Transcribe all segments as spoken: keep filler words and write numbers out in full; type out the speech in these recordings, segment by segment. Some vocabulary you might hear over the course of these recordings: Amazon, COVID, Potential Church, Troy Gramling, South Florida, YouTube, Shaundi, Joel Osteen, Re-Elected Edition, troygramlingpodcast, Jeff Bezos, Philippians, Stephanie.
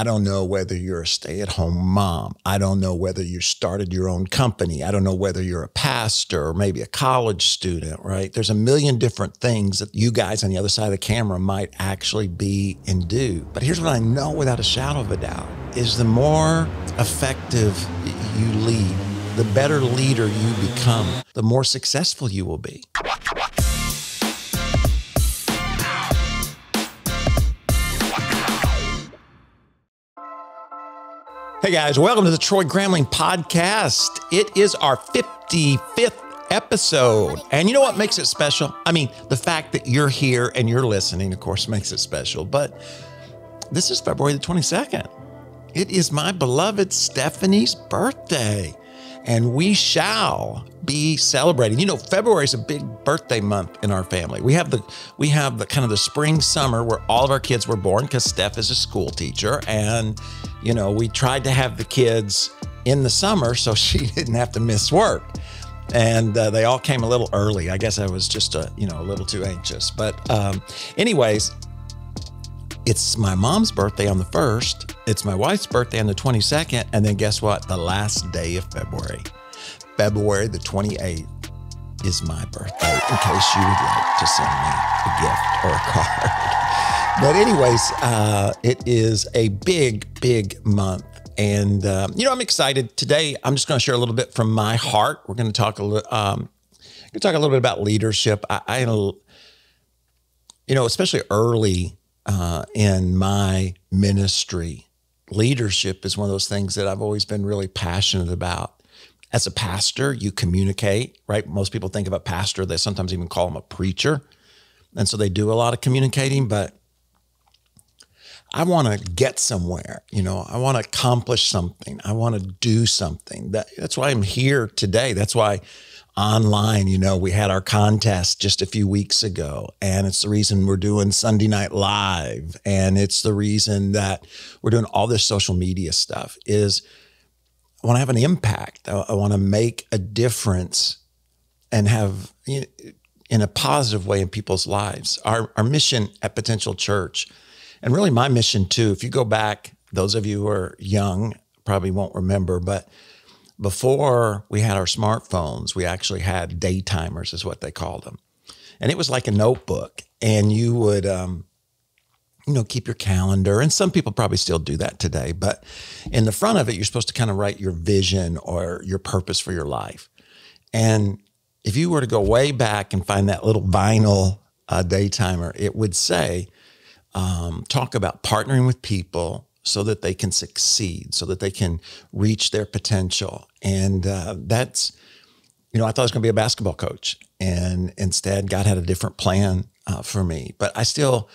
I don't know whether you're a stay-at-home mom. I don't know whether you started your own company. I don't know whether you're a pastor or maybe a college student, right? There's a million different things that you guys on the other side of the camera might actually be and do. But here's what I know without a shadow of a doubt is the more effective you lead, the better leader you become, the more successful you will be. Hey guys, welcome to the Troy Gramling Podcast. It is our fifty-fifth episode. And you know what makes it special? I mean, the fact that you're here and you're listening, of course, makes it special. But this is February the twenty-second. It is my beloved Stephanie's birthday. And we shall be celebrating. You know, February is a big birthday month in our family. We have the we have the kind of the spring summer where all of our kids were born because Steph is a school teacher, and you know we tried to have the kids in the summer so she didn't have to miss work. And uh, they all came a little early. I guess I was just a you know a little too anxious. But um, anyways, it's my mom's birthday on the first. It's my wife's birthday on the twenty-second. And then guess what? The last day of February, February the twenty-eighth is my birthday, in case you would like to send me a gift or a card. But anyways, uh, it is a big, big month. And, uh, you know, I'm excited. Today, I'm just going to share a little bit from my heart. We're going to talk a little, um, we're going to talk a little bit about leadership. I, I you know, especially early Uh, in my ministry, leadership is one of those things that I've always been really passionate about. As a pastor, you communicate, right? Most people think of a pastor, they sometimes even call him a preacher. And so they do a lot of communicating, but I want to get somewhere, you know, I want to accomplish something. I want to do something. That, that's why I'm here today. That's why online, you know, we had our contest just a few weeks ago, and it's the reason we're doing Sunday Night Live, and it's the reason that we're doing all this social media stuff is I want to have an impact. I, I want to make a difference and have, you know, in a positive way in people's lives. Our, our mission at Potential Church, and really my mission too, if you go back, those of you who are young probably won't remember, but before we had our smartphones, we actually had day timers is what they called them. And it was like a notebook, and you would, um, you know, keep your calendar. And some people probably still do that today, but in the front of it, you're supposed to kind of write your vision or your purpose for your life. And if you were to go way back and find that little vinyl uh, day timer, it would say, um, talk about partnering with people so that they can succeed, so that they can reach their potential. And uh, that's, you know, I thought I was going to be a basketball coach, and instead God had a different plan uh, for me. But I still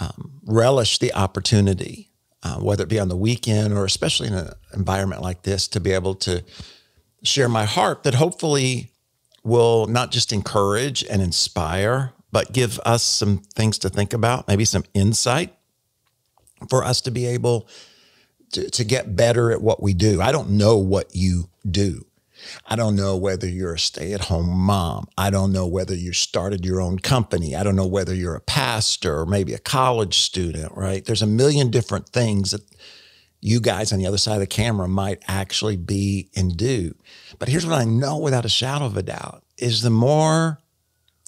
um, relish the opportunity, uh, whether it be on the weekend or especially in an environment like this, to be able to share my heart that hopefully will not just encourage and inspire, but give us some things to think about, maybe some insight, for us to be able to, to get better at what we do. I don't know what you do. I don't know whether you're a stay-at-home mom. I don't know whether you started your own company. I don't know whether you're a pastor or maybe a college student, right? There's a million different things that you guys on the other side of the camera might actually be and do. But here's what I know without a shadow of a doubt is the more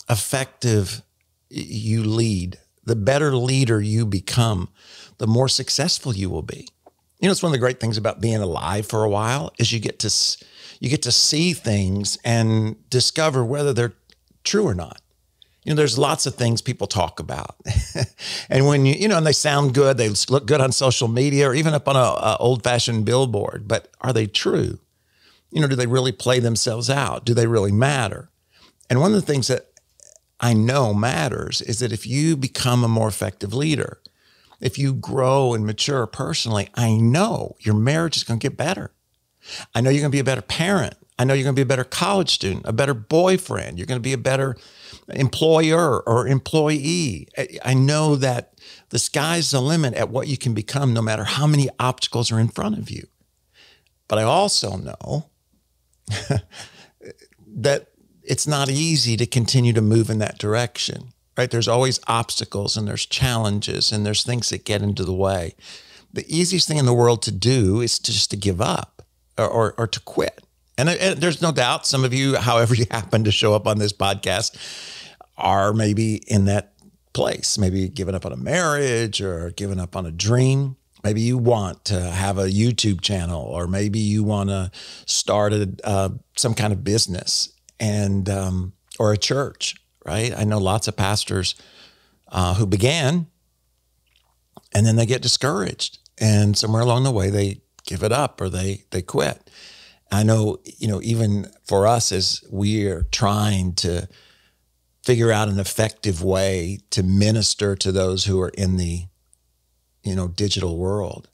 effective you lead, the better leader you become, the more successful you will be. You know, it's one of the great things about being alive for a while is you get to, you get to see things and discover whether they're true or not. You know, there's lots of things people talk about. And when you, you know, and they sound good, they look good on social media or even up on a, a old-fashioned billboard, but are they true? You know, do they really play themselves out? Do they really matter? And one of the things that I know matters is that if you become a more effective leader, if you grow and mature personally, I know your marriage is going to get better. I know you're going to be a better parent. I know you're going to be a better college student, a better boyfriend. You're going to be a better employer or employee. I know that the sky's the limit at what you can become, no matter how many obstacles are in front of you. But I also know that it's not easy to continue to move in that direction, right? There's always obstacles and there's challenges and there's things that get into the way. the easiest thing in the world to do is to just to give up or, or, or to quit. And, and there's no doubt some of you, however you happen to show up on this podcast, are maybe in that place, maybe giving up on a marriage or giving up on a dream. Maybe you want to have a YouTube channel, or maybe you want to start a, uh, some kind of business and um, or a church, right? I know lots of pastors uh, who began and then they get discouraged, and somewhere along the way they give it up or they they quit. I know, you know, even for us as we're trying to figure out an effective way to minister to those who are in the, you know, digital world,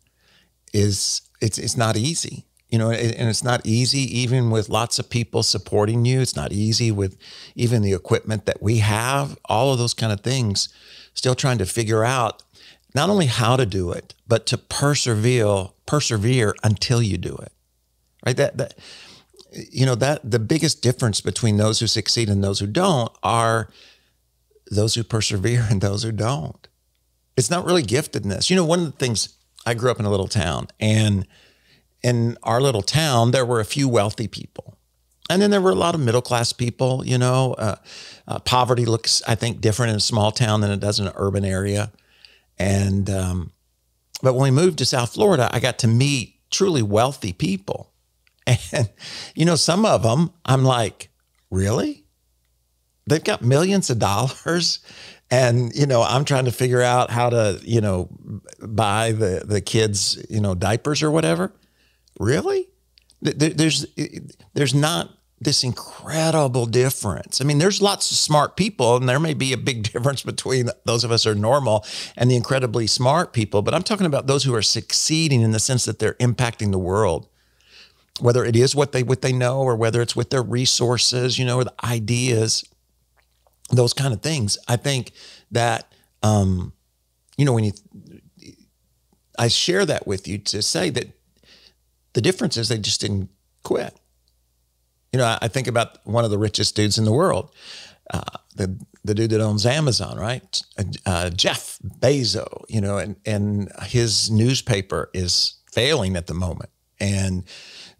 is it's, it's not easy, you know, and it's not easy even with lots of people supporting you. It's not easy with even the equipment that we have, all of those kind of things, still trying to figure out not only how to do it, but to persevere, persevere until you do it. Right. That, that, you know, that the biggest difference between those who succeed and those who don't are those who persevere and those who don't. It's not really giftedness. You know, one of the things, I grew up in a little town, and in our little town, there were a few wealthy people. And then there were a lot of middle-class people, you know, uh, uh, poverty looks, I think, different in a small town than it does in an urban area. And, um, but when we moved to South Florida, I got to meet truly wealthy people. And, you know, some of them, I'm like, really? They've got millions of dollars. And, you know, I'm trying to figure out how to, you know, buy the, the kids, you know, diapers or whatever. Really? There, there's, there's not this incredible difference. I mean, there's lots of smart people, and there may be a big difference between those of us who are normal and the incredibly smart people. But I'm talking about those who are succeeding in the sense that they're impacting the world, whether it is what they, what they know, or whether it's with their resources, you know, or the ideas, those kind of things. I think that, um, you know, when you, I share that with you to say that the difference is they just didn't quit. You know, I, I think about one of the richest dudes in the world, uh, the, the dude that owns Amazon, right? Uh, Jeff Bezos, you know, and, and his newspaper is failing at the moment, and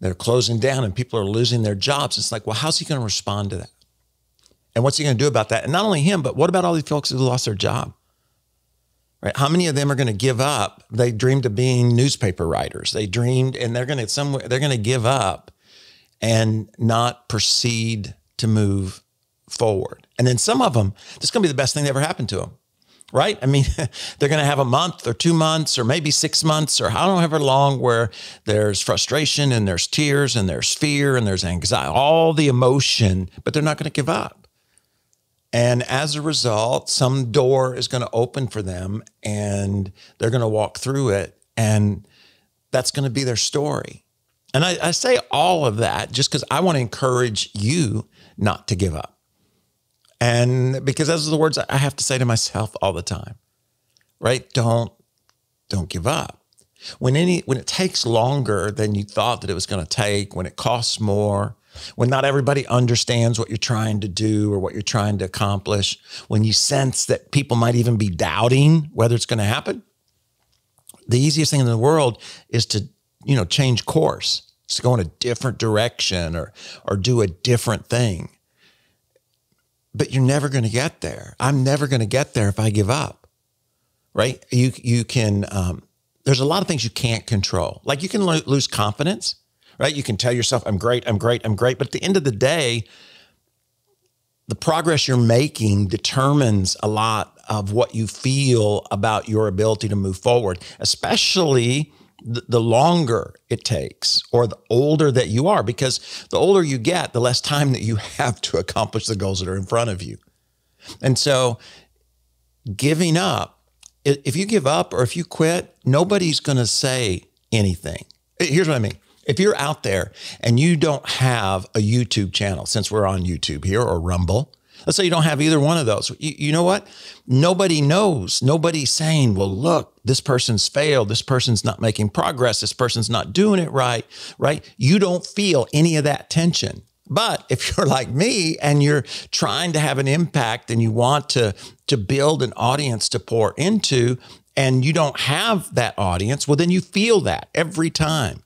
they're closing down and people are losing their jobs. It's like, well, how's he going to respond to that? And what's he going to do about that? And not only him, but what about all these folks who lost their job? Right? How many of them are going to give up? They dreamed of being newspaper writers. They dreamed, and they're going to somewhere, they're going to give up and not proceed to move forward. And then some of them, this is going to be the best thing that ever happened to them. Right? I mean, they're going to have a month or two months or maybe six months or however long where there's frustration and there's tears and there's fear and there's anxiety, all the emotion, but they're not going to give up. And as a result, some door is going to open for them and they're going to walk through it, and that's going to be their story. And I, I say all of that just because I want to encourage you not to give up. And because those are the words I have to say to myself all the time, right? Don't, don't give up. When any, when it takes longer than you thought that it was going to take, when it costs more, when not everybody understands what you're trying to do or what you're trying to accomplish, when you sense that people might even be doubting whether it's going to happen, the easiest thing in the world is to, you know, change course, to go in a different direction or, or do a different thing. But you're never going to get there. I'm never going to get there if I give up, right? You you can, um, there's a lot of things you can't control. Like you can lo lose confidence, right? You can tell yourself, I'm great, I'm great, I'm great. But at the end of the day, the progress you're making determines a lot of what you feel about your ability to move forward, especially th the longer it takes or the older that you are, because the older you get, the less time that you have to accomplish the goals that are in front of you. And so giving up, if you give up or if you quit, nobody's going to say anything. Here's what I mean. If you're out there and you don't have a YouTube channel, since we're on YouTube here, or Rumble, let's say you don't have either one of those. You, you know what? Nobody knows. Nobody's saying, well, look, this person's failed. This person's not making progress. This person's not doing it right, right? You don't feel any of that tension. But if you're like me and you're trying to have an impact and you want to, to build an audience to pour into, and you don't have that audience, well, then you feel that every time.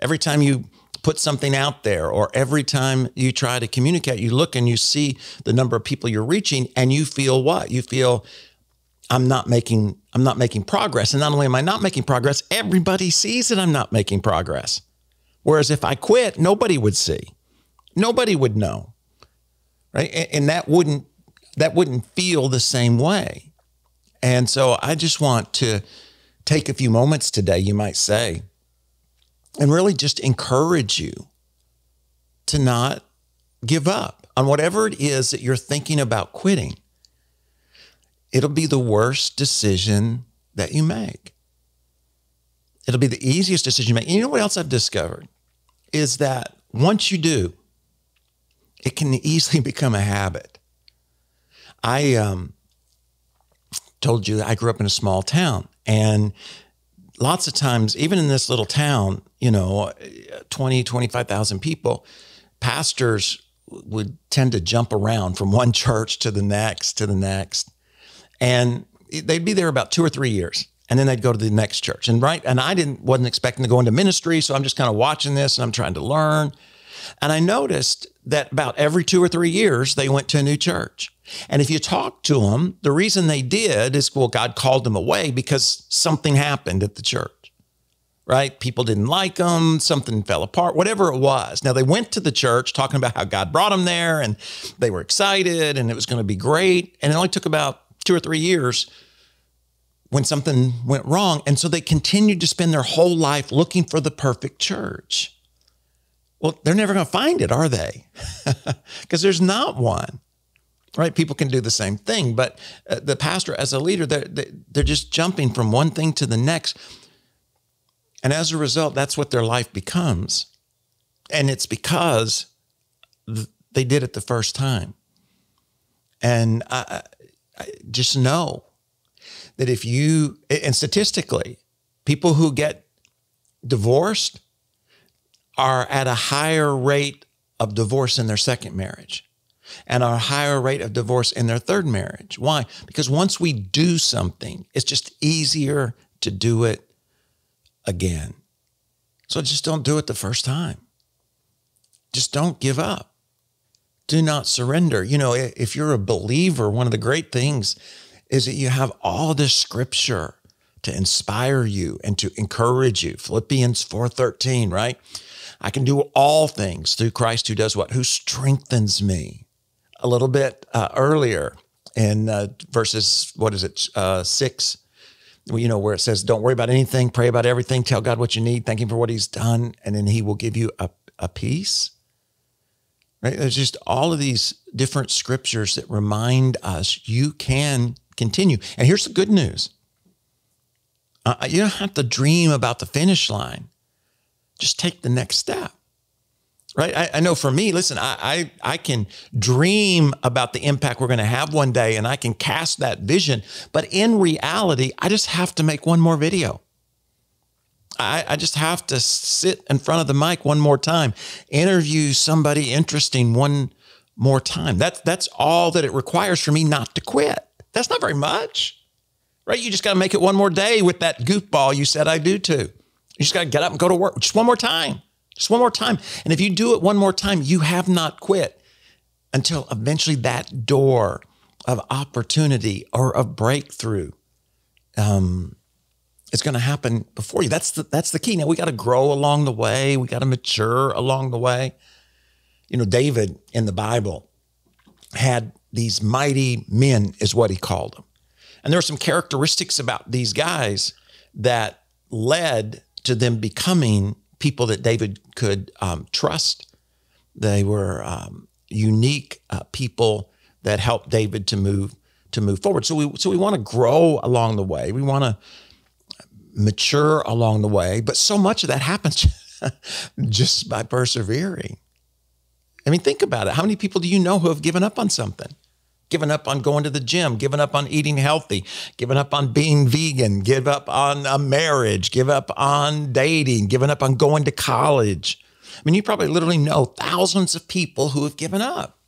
Every time you put something out there or every time you try to communicate, you look and you see the number of people you're reaching and you feel what? You feel, I'm not making, I'm not making progress. And not only am I not making progress, everybody sees that I'm not making progress. Whereas if I quit, nobody would see. Nobody would know, right? And that wouldn't, that wouldn't feel the same way. And so I just want to take a few moments today, you might say, and really just encourage you to not give up on whatever it is that you're thinking about quitting. It'll be the worst decision that you make. It'll be the easiest decision you make. And you know what else I've discovered is that once you do, it can easily become a habit. I um, told you I grew up in a small town, and lots of times, even in this little town, you know, twenty, twenty-five thousand people, pastors would tend to jump around from one church to the next, to the next. And they'd be there about two or three years, and then they'd go to the next church. And right, and I didn't wasn't expecting to go into ministry, so I'm just kind of watching this, and I'm trying to learn. And I noticed that about every two or three years, they went to a new church. And if you talk to them, the reason they did is, well, God called them away because something happened at the church, right? People didn't like them, something fell apart, whatever it was. Now, they went to the church talking about how God brought them there, and they were excited, and it was going to be great. And it only took about two or three years when something went wrong. And so they continued to spend their whole life looking for the perfect church. Well, they're never going to find it, are they? Because there's not one, right? People can do the same thing, but uh, the pastor as a leader, they're, they're just jumping from one thing to the next. And as a result, that's what their life becomes. And it's because th they did it the first time. And I, I just know that if you, and statistically, people who get divorced are at a higher rate of divorce in their second marriage and a higher rate of divorce in their third marriage. Why? Because once we do something, it's just easier to do it again. So just don't do it the first time. Just don't give up. Do not surrender. You know, if you're a believer, one of the great things is that you have all this scripture to inspire you and to encourage you. Philippians four thirteen, right? I can do all things through Christ who does what? Who strengthens me. A little bit uh, earlier in uh, verses, what is it, uh, six, you know, where it says, don't worry about anything, pray about everything, tell God what you need, thank him for what he's done, and then he will give you a, a peace. Right? There's just all of these different scriptures that remind us you can continue. And here's the good news. Uh, you don't have to dream about the finish line. Just take the next step, right? I, I know for me, listen, I, I, I can dream about the impact we're going to have one day, and I can cast that vision. But in reality, I just have to make one more video. I, I just have to sit in front of the mic one more time, interview somebody interesting one more time. That's, that's all that it requires for me not to quit. That's not very much. Right? You just got to make it one more day with that goofball you said I do to. You just got to get up and go to work. Just one more time. Just one more time. And if you do it one more time, you have not quit until eventually that door of opportunity or of breakthrough um, is going to happen before you. That's the, that's the key. Now, we got to grow along the way. We got to mature along the way. You know, David in the Bible had these mighty men is what he called them. And there are some characteristics about these guys that led to them becoming people that David could um, trust. They were um, unique uh, people that helped David to move to move forward. So we so we want to grow along the way. We want to mature along the way. But so much of that happens just by persevering. I mean, think about it. How many people do you know who have given up on something? Given up on going to the gym, given up on eating healthy, given up on being vegan, give up on a marriage, give up on dating, given up on going to college. I mean, you probably literally know thousands of people who have given up.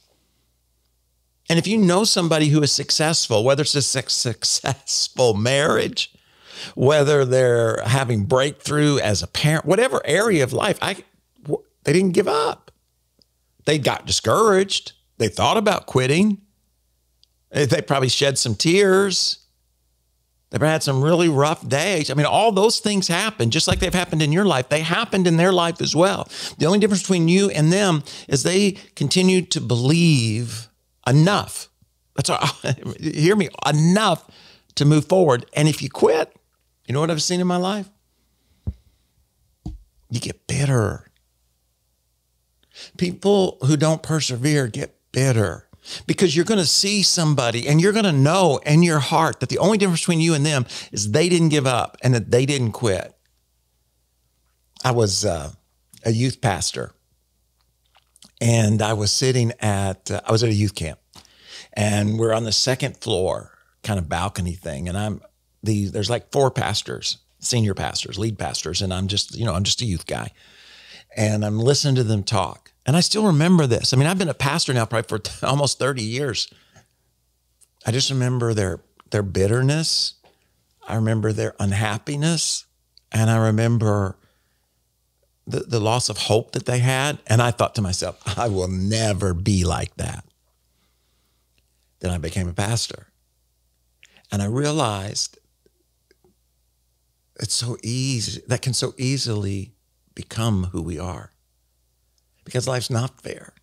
And if you know somebody who is successful, whether it's a successful marriage, whether they're having breakthrough as a parent, whatever area of life, I, they didn't give up. They got discouraged. They thought about quitting. They probably shed some tears. They've had some really rough days. I mean, all those things happen, just like they've happened in your life. They happened in their life as well. The only difference between you and them is they continued to believe enough. That's all. Hear me, enough to move forward. And if you quit, you know what I've seen in my life? You get bitter. People who don't persevere get bitter. Because you're going to see somebody and you're going to know in your heart that the only difference between you and them is they didn't give up and that they didn't quit. I was uh, a youth pastor, and I was sitting at, uh, I was at a youth camp, and we're on the second floor, kind of balcony thing. And I'm the, there's like four pastors, senior pastors, lead pastors. And I'm just, you know, I'm just a youth guy, and I'm listening to them talk. And I still remember this. I mean, I've been a pastor now probably for almost thirty years. I just remember their their bitterness. I remember their unhappiness. And I remember the, the loss of hope that they had. And I thought to myself, I will never be like that. Then I became a pastor. And I realized it's so easy, that can so easily become who we are. Because life's not fair,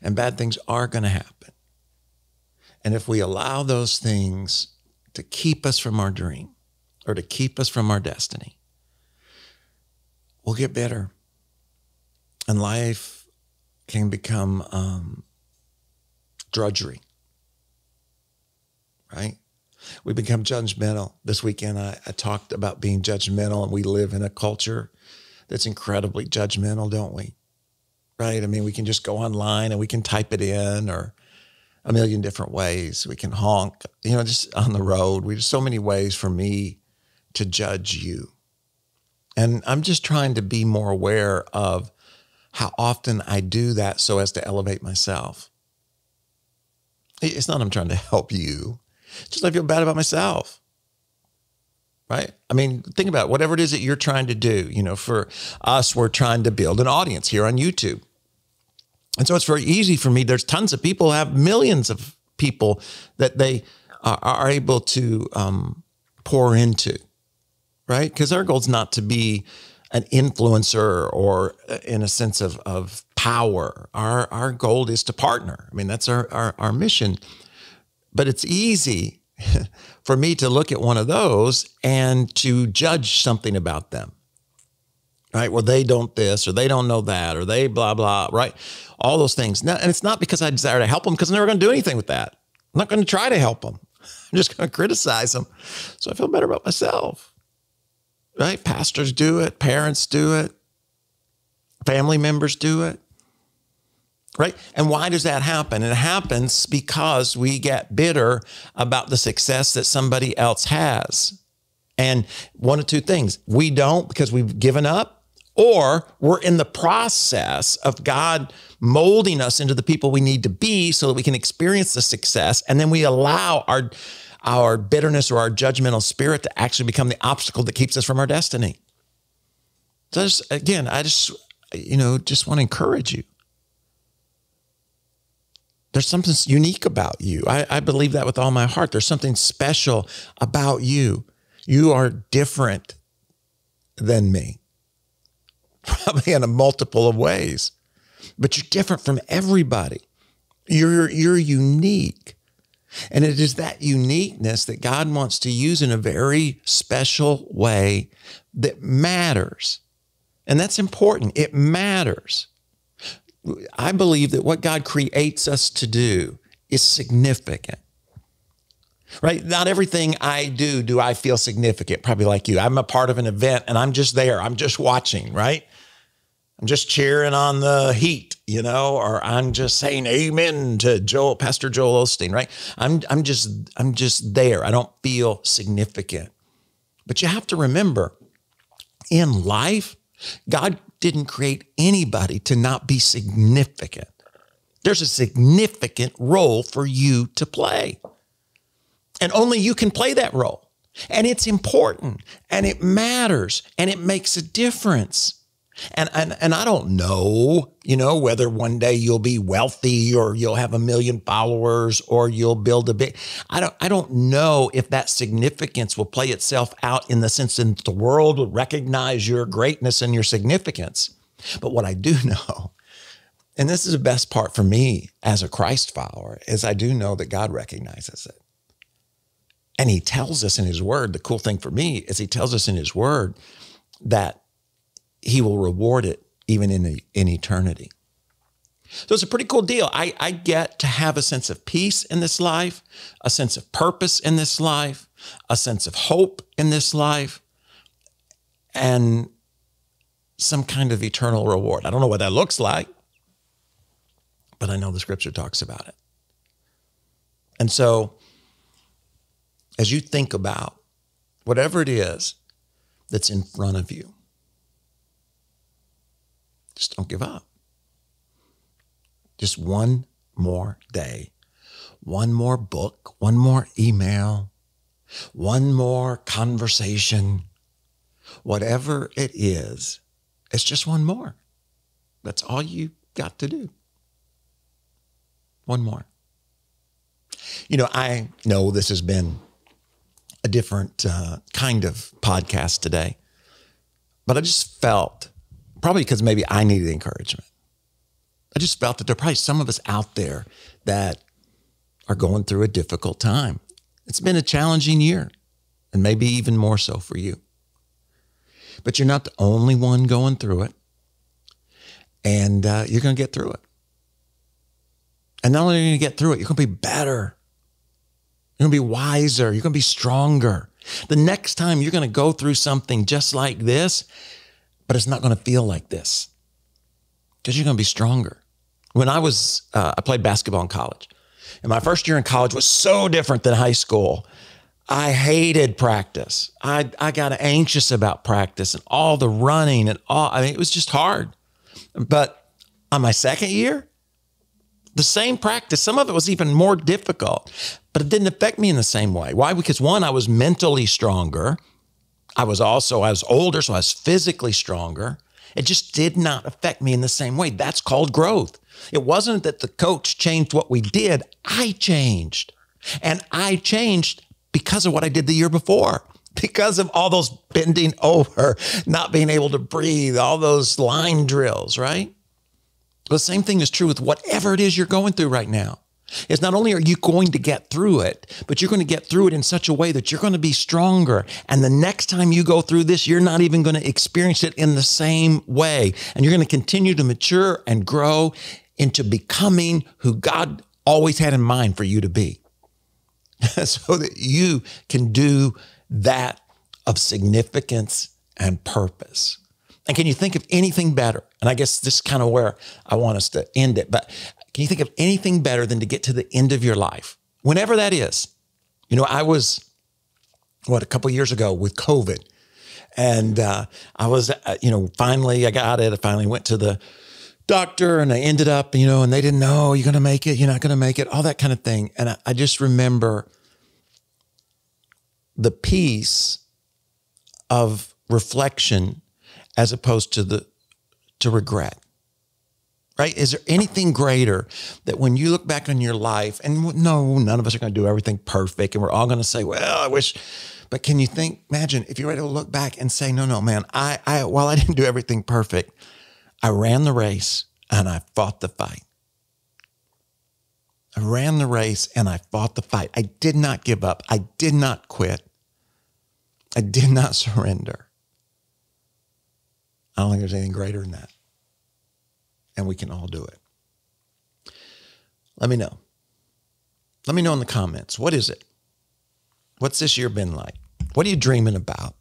and bad things are going to happen. And if we allow those things to keep us from our dream or to keep us from our destiny, we'll get bitter. And life can become um, drudgery, right? We become judgmental. This weekend, I, I talked about being judgmental, and we live in a culture that's incredibly judgmental, don't we? Right? I mean, we can just go online and we can type it in, or a million different ways. We can honk, you know, just on the road. We have so many ways for me to judge you. And I'm just trying to be more aware of how often I do that so as to elevate myself. It's not I'm trying to help you. It's just I feel bad about myself. Right? I mean, think about it. Whatever it is that you're trying to do, you know, for us, we're trying to build an audience here on YouTube. And so it's very easy for me. There's tons of people, have millions of people that they are, are able to um, pour into, right? Because our goal is not to be an influencer or in a sense of, of power. Our, our goal is to partner. I mean, that's our, our, our mission. But it's easy for me to look at one of those and to judge something about them, right? Well, they don't this, or they don't know that, or they blah, blah, right? All those things. Now, and it's not because I desire to help them, because I'm never going to do anything with that. I'm not going to try to help them. I'm just going to criticize them. So I feel better about myself, right? Pastors do it. Parents do it. Family members do it. Right? And why does that happen? It happens because we get bitter about the success that somebody else has. And one of two things, we don't because we've given up, or we're in the process of God molding us into the people we need to be so that we can experience the success. And then we allow our, our bitterness or our judgmental spirit to actually become the obstacle that keeps us from our destiny. So just, again, I just, you know, just want to encourage you. There's something unique about you. I, I believe that with all my heart. There's something special about you. You are different than me, probably in a multiple of ways, but you're different from everybody. You're, you're unique. And it is that uniqueness that God wants to use in a very special way that matters. And that's important. It matters. I believe that what God creates us to do is significant, right? Not everything I do, do I feel significant, probably like you. I'm a part of an event and I'm just there. I'm just watching, right? I'm just cheering on the Heat, you know, or I'm just saying amen to Joel, Pastor Joel Osteen, right? I'm, I'm, just, I'm just there. I don't feel significant. But you have to remember, in life, God didn't create anybody to not be significant. There's a significant role for you to play. And only you can play that role. And it's important, and it matters, and it makes a difference. And, and, and I don't know, you know, whether one day you'll be wealthy or you'll have a million followers or you'll build a big, I don't, I don't know if that significance will play itself out in the sense that the world will recognize your greatness and your significance. But what I do know, and this is the best part for me as a Christ follower, is I do know that God recognizes it. And he tells us in his word, the cool thing for me is he tells us in his word that he will reward it even in, in eternity. So it's a pretty cool deal. I, I get to have a sense of peace in this life, a sense of purpose in this life, a sense of hope in this life, and some kind of eternal reward. I don't know what that looks like, but I know the scripture talks about it. And so as you think about whatever it is that's in front of you, just don't give up. Just one more day, one more book, one more email, one more conversation, whatever it is, it's just one more. That's all you got to do. One more. You know, I know this has been a different uh, kind of podcast today, but I just felt, probably because maybe I needed encouragement, I just felt that there are probably some of us out there that are going through a difficult time. It's been a challenging year, and maybe even more so for you. But you're not the only one going through it, and uh, you're going to get through it. And not only are you going to get through it, you're going to be better. You're going to be wiser. You're going to be stronger. The next time you're going to go through something just like this, but it's not going to feel like this because you're going to be stronger. When I was, uh, I played basketball in college, and my first year in college was so different than high school. I hated practice. I, I got anxious about practice and all the running and all, I mean, it was just hard. But on my second year, the same practice, some of it was even more difficult, but it didn't affect me in the same way. Why? Because one, I was mentally stronger. I was also, I was older, so I was physically stronger. It just did not affect me in the same way. That's called growth. It wasn't that the coach changed what we did. I changed. And I changed because of what I did the year before, because of all those bending over, not being able to breathe, all those line drills, right? The same thing is true with whatever it is you're going through right now. It's not only are you going to get through it, but you're going to get through it in such a way that you're going to be stronger. And the next time you go through this, you're not even going to experience it in the same way. And you're going to continue to mature and grow into becoming who God always had in mind for you to be, so that you can do that of significance and purpose. And can you think of anything better? And I guess this is kind of where I want us to end it, but can you think of anything better than to get to the end of your life, whenever that is? You know, I was, what, a couple of years ago with COVID, and uh, I was, uh, you know, finally I got it. I finally went to the doctor, and I ended up, you know, and they didn't know, oh, you're going to make it, you're not going to make it, all that kind of thing. And I, I just remember the peace of reflection as opposed to the to regret, right? Is there anything greater that when you look back on your life, and no, none of us are going to do everything perfect, and we're all going to say, well, I wish, but can you think, imagine if you're able to look back and say, no, no, man, I, I, while I didn't do everything perfect, I ran the race and I fought the fight. I ran the race and I fought the fight. I did not give up. I did not quit. I did not surrender. I don't think there's anything greater than that. And we can all do it. Let me know. Let me know in the comments. What is it? What's this year been like? What are you dreaming about?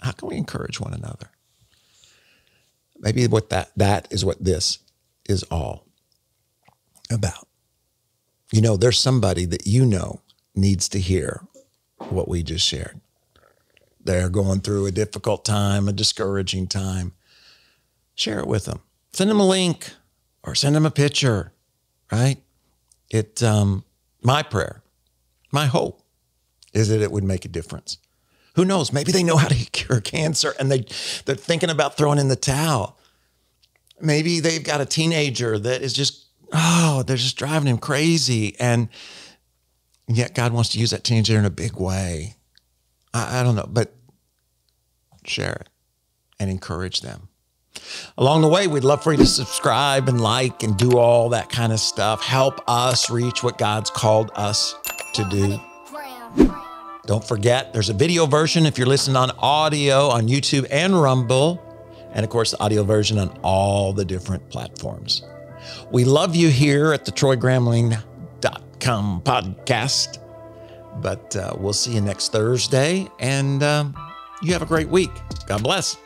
How can we encourage one another? Maybe what that, that is what this is all about. You know, there's somebody that you know needs to hear what we just shared. They're going through a difficult time, a discouraging time. Share it with them. Send them a link or send them a picture, right? It, um, my prayer, my hope is that it would make a difference. Who knows? Maybe they know how to cure cancer and they, they're thinking about throwing in the towel. Maybe they've got a teenager that is just, oh, they're just driving him crazy. And yet God wants to use that teenager in a big way. I, I don't know, but share it and encourage them. Along the way, we'd love for you to subscribe and like and do all that kind of stuff. Help us reach what God's called us to do. Don't forget, there's a video version if you're listening on audio on YouTube and Rumble. And of course, the audio version on all the different platforms. We love you here at the troy gramling dot com podcast. But uh, we'll see you next Thursday. And um, you have a great week. God bless.